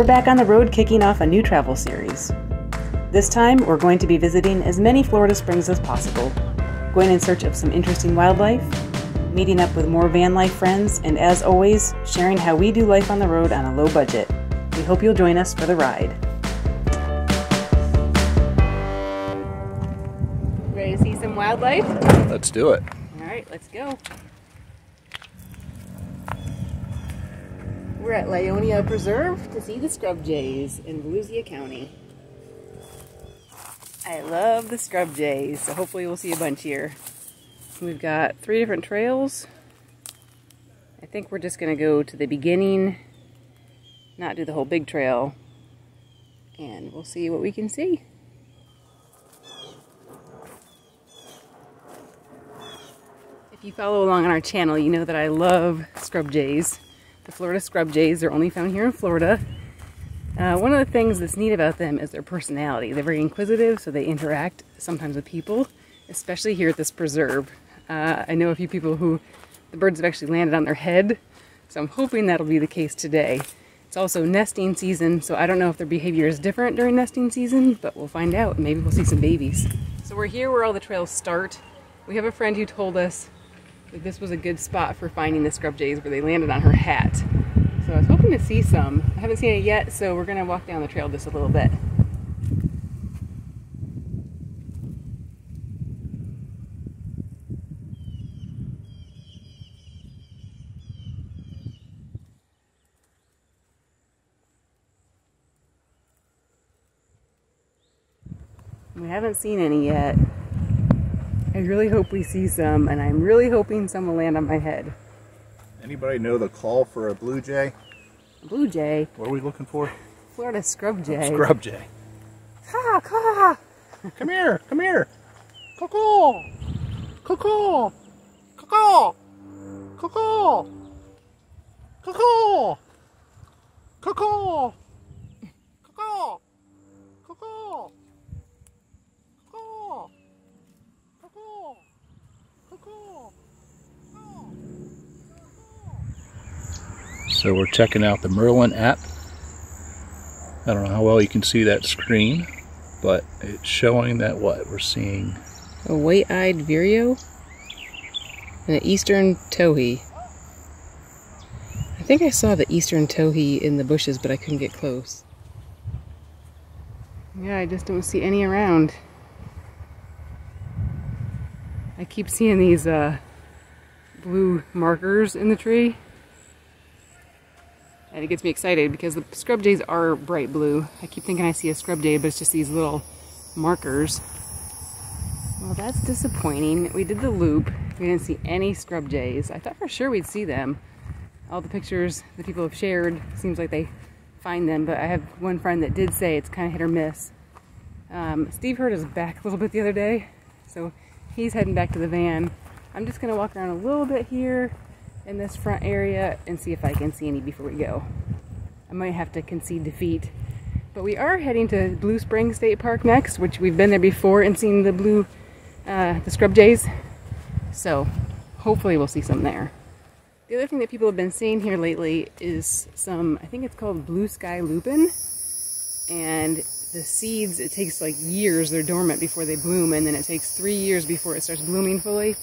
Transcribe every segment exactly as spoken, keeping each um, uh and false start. We're back on the road kicking off a new travel series. This time, we're going to be visiting as many Florida Springs as possible, going in search of some interesting wildlife, meeting up with more van life friends, and as always, sharing how we do life on the road on a low budget. We hope you'll join us for the ride. Ready to see some wildlife? Let's do it. All right, let's go. We're at Lyonia Preserve to see the scrub jays in Volusia County. I love the scrub jays, so hopefully we'll see a bunch here. We've got three different trails. I think we're just going to go to the beginning, not do the whole big trail, and we'll see what we can see. If you follow along on our channel, you know that I love scrub jays. The Florida scrub jays are only found here in Florida. Uh, one of the things that's neat about them is their personality. They're very inquisitive, so they interact sometimes with people, especially here at this preserve. Uh, I know a few people who the birds have actually landed on their head, so I'm hoping that'll be the case today. It's also nesting season, so I don't know if their behavior is different during nesting season, but we'll find out. Maybe we'll see some babies. So we're here where all the trails start. We have a friend who told us that this was a good spot for finding the scrub jays where they landed on her hat. So I was hoping to see some. I haven't seen it yet, so we're gonna walk down the trail just a little bit. We haven't seen any yet. I really hope we see some, and I'm really hoping some will land on my head. Anybody know the call for a blue jay? A blue jay? What are we looking for? Florida scrub jay. Oh, scrub jay. Caw, caw. Come here, come here. Caw-caw. Caw-caw. Caw-caw. Caw-caw. Caw-caw. Caw-caw. Caw-caw. Caw-caw. Caw-caw. So we're checking out the Merlin app. I don't know how well you can see that screen, but it's showing that what we're seeing. A white-eyed vireo and an eastern towhee. I think I saw the eastern towhee in the bushes, but I couldn't get close. Yeah, I just don't see any around. I keep seeing these uh, blue markers in the tree, and it gets me excited because the scrub jays are bright blue. I keep thinking I see a scrub jay, but it's just these little markers. Well, that's disappointing. We did the loop. We didn't see any scrub jays. I thought for sure we'd see them. All the pictures that people have shared, seems like they find them, but I have one friend that did say it's kind of hit or miss. Um, Steve hurt his back a little bit the other day, so he's heading back to the van. I'm just gonna walk around a little bit here in this front area and see if I can see any before we go. I might have to concede defeat. But we are heading to Blue Springs State Park next, which we've been there before and seen the blue, uh, the scrub jays. So hopefully we'll see some there. The other thing that people have been seeing here lately is some, I think it's called blue sky lupine. And the seeds, it takes like years, they're dormant before they bloom, and then it takes three years before it starts blooming fully.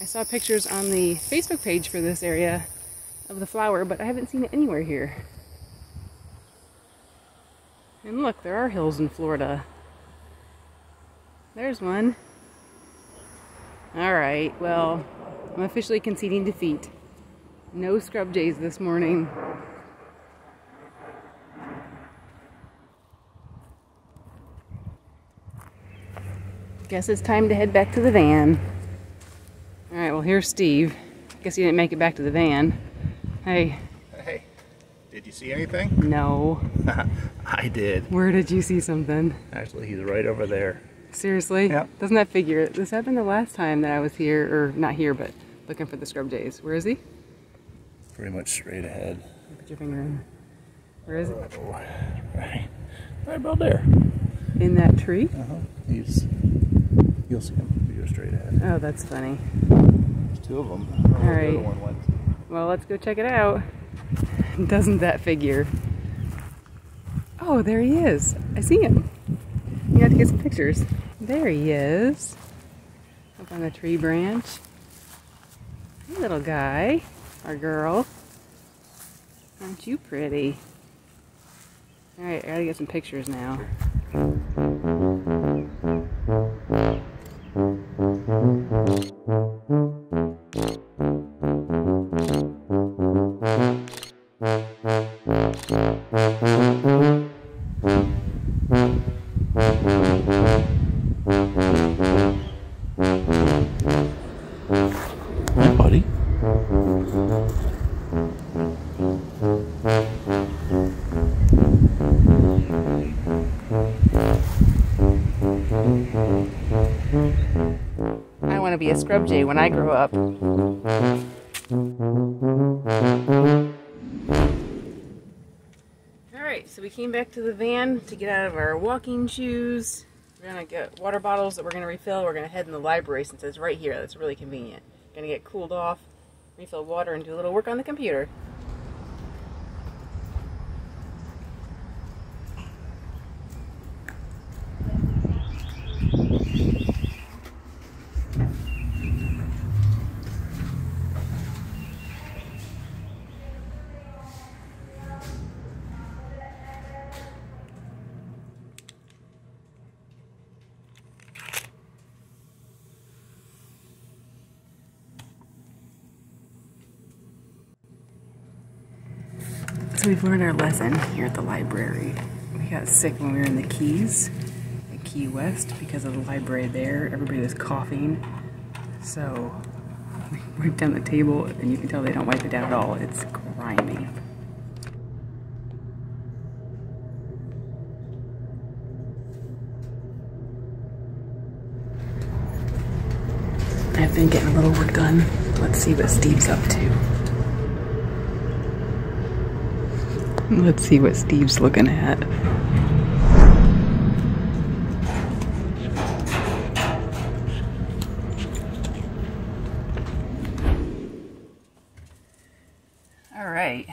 I saw pictures on the Facebook page for this area of the flower, but I haven't seen it anywhere here. And look, there are hills in Florida. There's one. All right, well, I'm officially conceding defeat. No scrub jays this morning. Guess it's time to head back to the van. All right, well, here's Steve. Guess he didn't make it back to the van. Hey. Hey, did you see anything? No. I did. Where did you see something? Actually, he's right over there. Seriously? Yep. Doesn't that figure? This happened the last time that I was here, or not here, but looking for the scrub jays. Where is he? Pretty much straight ahead. Put your finger in. Where is oh, it? Right. Right about there. In that tree? Uh-huh. He's... You'll see him if you go straight ahead. Oh, that's funny. There's two of them. All right. The other one went. Well, let's go check it out. Doesn't that figure? Oh, there he is. I see him. You have to get some pictures. There he is. Up on the tree branch. Hey, little guy. Or girl. Aren't you pretty? Alright, I gotta get some pictures now. Be a scrub jay when I grow up. Alright, so we came back to the van to get out of our walking shoes. We're going to get water bottles that we're going to refill. We're going to head in the library since it's right here. That's really convenient. Going to get cooled off, refill water, and do a little work on the computer. So we've learned our lesson here at the library. We got sick when we were in the Keys, at Key West, because of the library there. Everybody was coughing. So we wiped down the table, and you can tell they don't wipe it down at all. It's grimy. I've been getting a little work done. Let's see what Steve's up to. Let's see what Steve's looking at. Alright,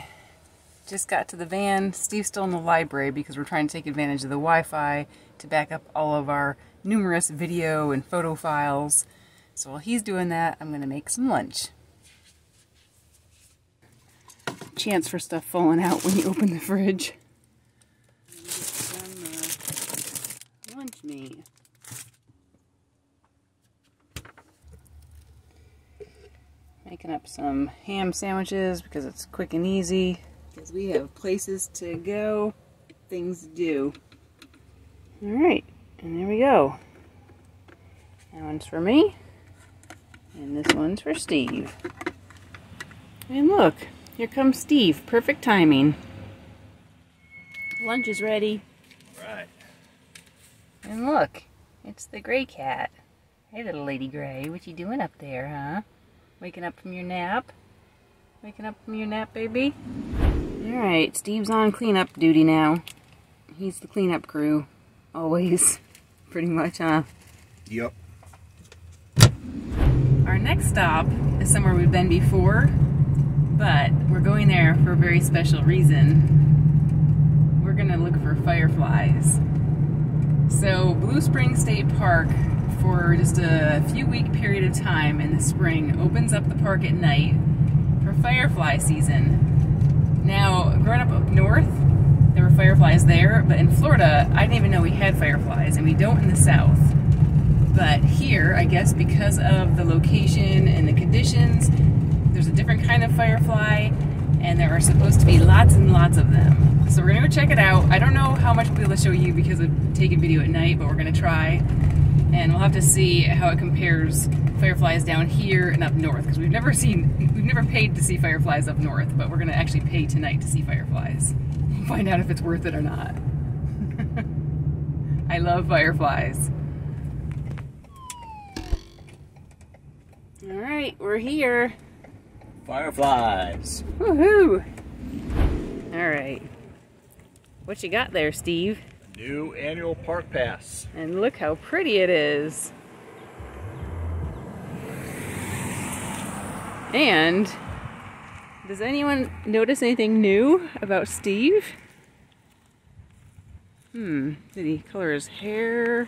just got to the van. Steve's still in the library because we're trying to take advantage of the Wi-Fi to back up all of our numerous video and photo files. So while he's doing that, I'm going to make some lunch. Chance for stuff falling out when you open the fridge. Get some uh, lunch meat. Making up some ham sandwiches because it's quick and easy. Because we have places to go, things to do. Alright, and there we go. That one's for me, and this one's for Steve. And look. Here comes Steve. Perfect timing. Lunch is ready. All right. And look, it's the gray cat. Hey, little lady gray, what you doing up there, huh? Waking up from your nap? Waking up from your nap, baby? All right, Steve's on cleanup duty now. He's the cleanup crew. Always. Pretty much, huh? Yep. Our next stop is somewhere we've been before. But we're going there for a very special reason. We're gonna look for fireflies. So Blue Springs State Park, for just a few week period of time in the spring, opens up the park at night for firefly season. Now, growing up up north, there were fireflies there, but in Florida, I didn't even know we had fireflies, and we don't in the south. But here, I guess because of the location and the conditions, there's a different kind of firefly, and there are supposed to be lots and lots of them. So we're gonna go check it out. I don't know how much we'll be able to show you because of taking video at night, but we're gonna try. And we'll have to see how it compares fireflies down here and up north, because we've never seen, we've never paid to see fireflies up north, but we're gonna actually pay tonight to see fireflies. We'll find out if it's worth it or not. I love fireflies. All right, we're here. Fireflies. Woohoo! Alright. What you got there, Steve? New annual park pass. And look how pretty it is. And does anyone notice anything new about Steve? Hmm. Did he color his hair?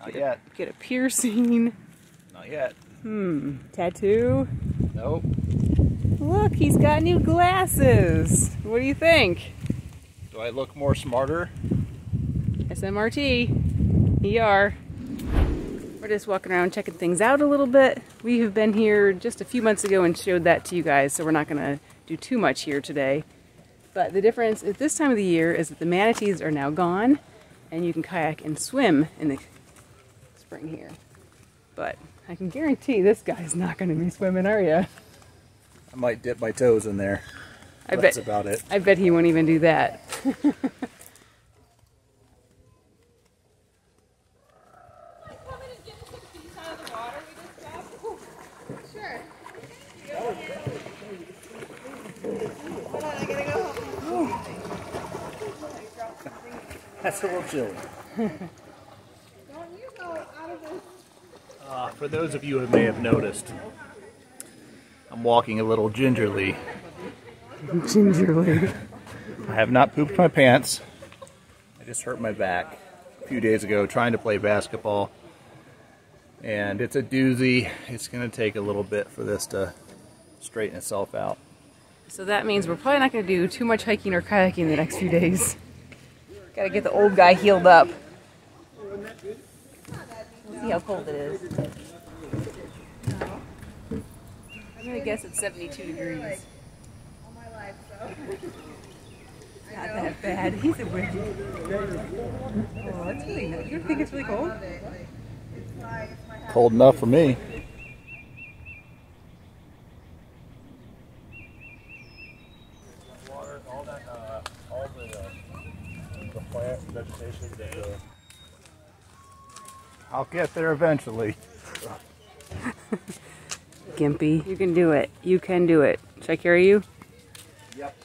Not get yet. A, get a piercing? Not yet. Hmm. Tattoo? Nope. Look, he's got new glasses. What do you think? Do I look more smarter? S M R T. E R. We're just walking around checking things out a little bit. We have been here just a few months ago and showed that to you guys, so we're not going to do too much here today. But the difference at this time of the year is that the manatees are now gone, and you can kayak and swim in the spring here. But I can guarantee this guy's not going to be swimming, are you? I might dip my toes in there. I That's bet, about it. I bet he won't even do that. That's a little chilly. uh, for those of you who may have noticed, I'm walking a little gingerly. Gingerly. I have not pooped my pants. I just hurt my back a few days ago trying to play basketball. And it's a doozy. It's going to take a little bit for this to straighten itself out. So that means we're probably not going to do too much hiking or kayaking the next few days. Gotta get the old guy healed up. We'll see how cold it is. I'm gonna guess it's seventy-two degrees. Not that bad. He's a wicked. Oh, that's really nice. You don't think it's really cold? Cold enough for me. I'll get there eventually. Gimpy, you can do it. You can do it. Should I carry you? Yep.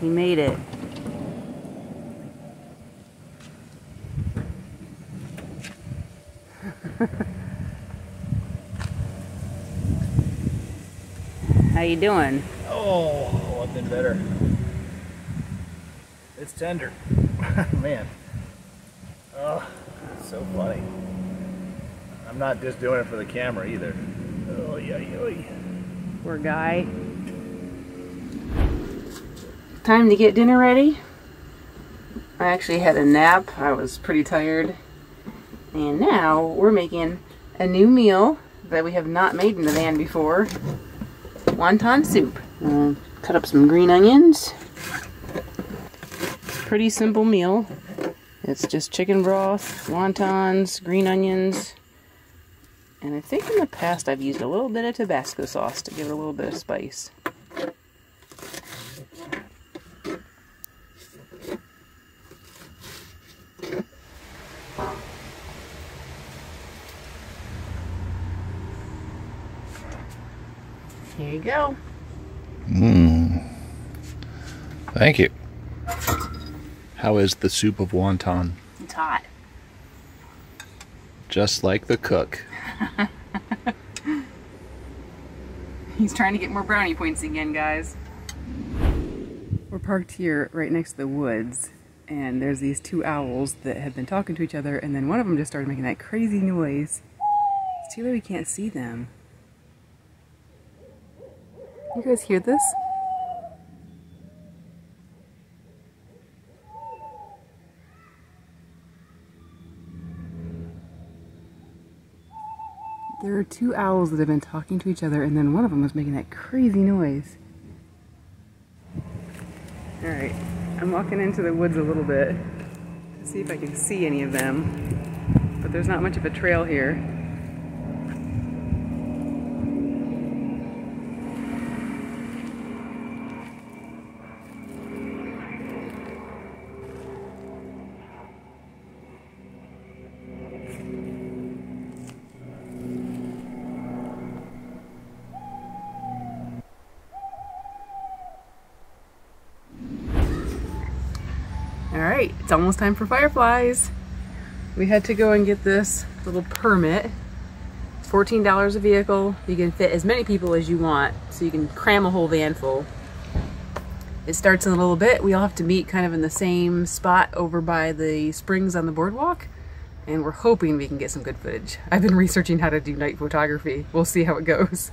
He made it. How you doing? Oh, I've been better. It's tender. Man. Oh, it's so funny. I'm not just doing it for the camera either. Oh, yeah, yeah. Poor guy. Time to get dinner ready. I actually had a nap. I was pretty tired. And now we're making a new meal that we have not made in the van before. Wonton soup. Uh, cut up some green onions. Pretty simple meal. It's just chicken broth, wontons, green onions, and I think in the past I've used a little bit of Tabasco sauce to give it a little bit of spice. Here you go. Mmm. Thank you. How is the soup of wonton? It's hot. Just like the cook. He's trying to get more brownie points again, guys. We're parked here right next to the woods, and there's these two owls that have been talking to each other, and then one of them just started making that crazy noise. It's too bad we can't see them. You guys hear this? There are two owls that have been talking to each other, and then one of them was making that crazy noise. Alright, I'm walking into the woods a little bit to see if I can see any of them, but there's not much of a trail here. Alright, it's almost time for fireflies. We had to go and get this little permit. It's fourteen dollars a vehicle. You can fit as many people as you want, so you can cram a whole van full. It starts in a little bit. We all have to meet kind of in the same spot over by the springs on the boardwalk, and we're hoping we can get some good footage. I've been researching how to do night photography. We'll see how it goes.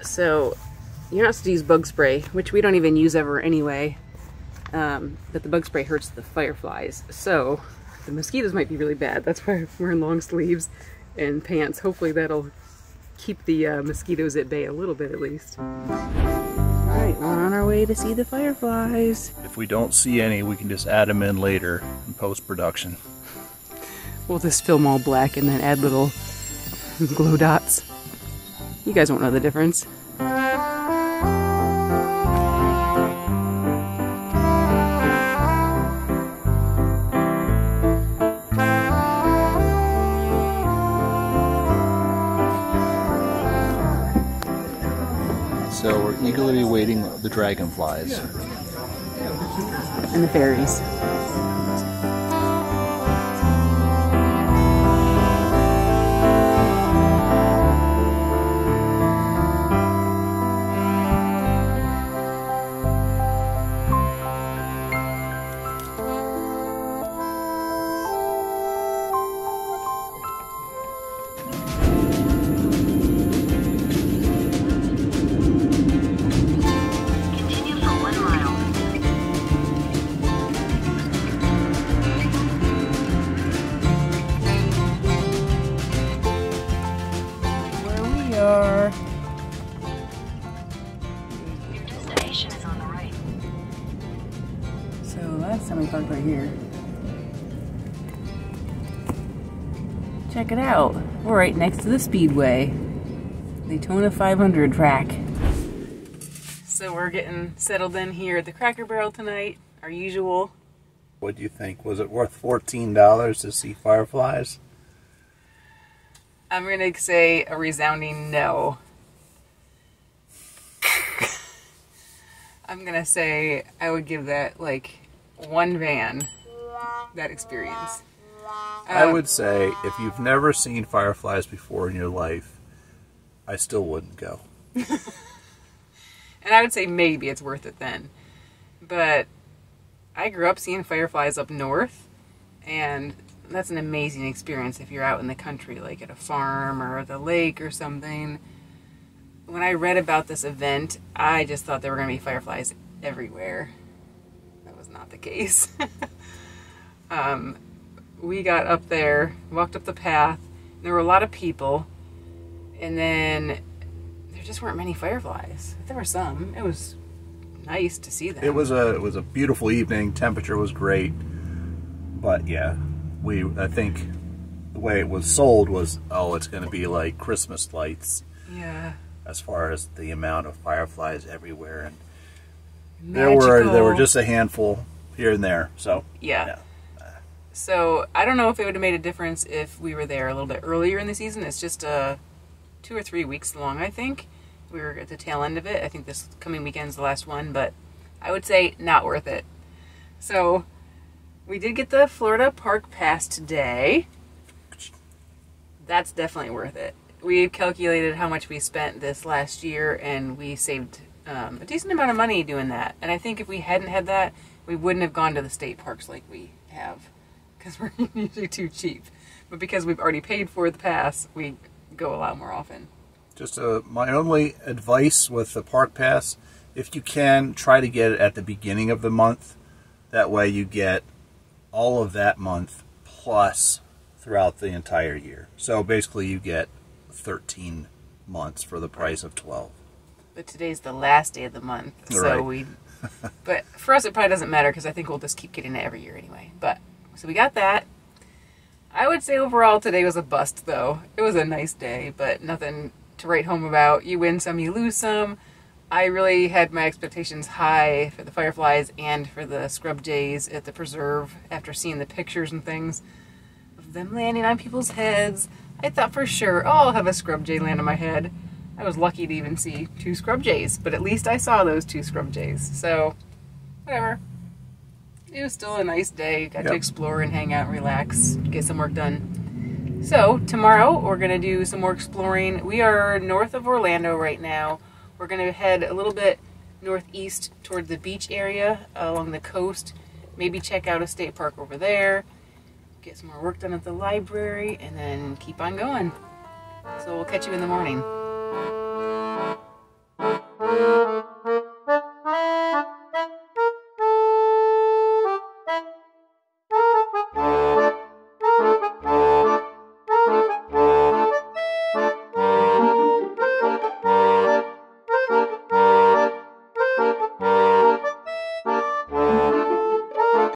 So you're not supposed to use bug spray, which we don't even use ever anyway, um, but the bug spray hurts the fireflies. So the mosquitoes might be really bad. That's why I'm wearing long sleeves and pants. Hopefully that'll keep the uh, mosquitoes at bay a little bit at least. All right, we're on our way to see the fireflies. If we don't see any, we can just add them in later in post-production. We'll just film all black and then add little glow dots. You guys won't know the difference. So we're eagerly awaiting the dragonflies. And the fairies. Check it out. We're right next to the Speedway Daytona five hundred track. So we're getting settled in here at the Cracker Barrel tonight, our usual. What do you think? Was it worth fourteen dollars to see fireflies? I'm gonna say a resounding no. I'm gonna say I would give that like one van, that experience. I would say if you've never seen fireflies before in your life, I still wouldn't go. And I would say maybe it's worth it then. But I grew up seeing fireflies up north, and that's an amazing experience if you're out in the country, like at a farm or at the lake or something. When I read about this event, I just thought there were going to be fireflies everywhere. That was not the case. um... We got up there, walked up the path, and there were a lot of people, and then there just weren't many fireflies. There were some. It was nice to see them. It was a it was a beautiful evening. Temperature was great, but yeah, we I think the way it was sold was, oh, it's going to be like Christmas lights. Yeah. As far as the amount of fireflies everywhere, and Magical. there were there were just a handful here and there. So yeah. yeah. So I don't know if it would have made a difference if we were there a little bit earlier in the season. It's just uh, two or three weeks long, I think. We were at the tail end of it. I think this coming weekend's the last one, but I would say not worth it. So we did get the Florida Park Pass today. That's definitely worth it. We calculated how much we spent this last year, and we saved um, a decent amount of money doing that. And I think if we hadn't had that, we wouldn't have gone to the state parks like we have, because we're usually too cheap. But because we've already paid for the pass, we go a lot more often. Just uh, my only advice with the park pass, if you can, try to get it at the beginning of the month. That way you get all of that month plus throughout the entire year. So basically you get thirteen months for the price of twelve. But today's the last day of the month. So right. we. But for us it probably doesn't matter, because I think we'll just keep getting it every year anyway. But so we got that. I would say overall today was a bust though. It was a nice day, but nothing to write home about. You win some, you lose some. I really had my expectations high for the fireflies and for the scrub jays at the preserve after seeing the pictures and things of them landing on people's heads. I thought for sure, oh, I'll have a scrub jay land on my head. I was lucky to even see two scrub jays, but at least I saw those two scrub jays. So, whatever. It was still a nice day. Got yep. to explore and hang out and relax, get some work done. So tomorrow we're going to do some more exploring. We are north of Orlando right now. We're going to head a little bit northeast toward the beach area uh, along the coast. Maybe check out a state park over there, get some more work done at the library, and then keep on going. So we'll catch you in the morning.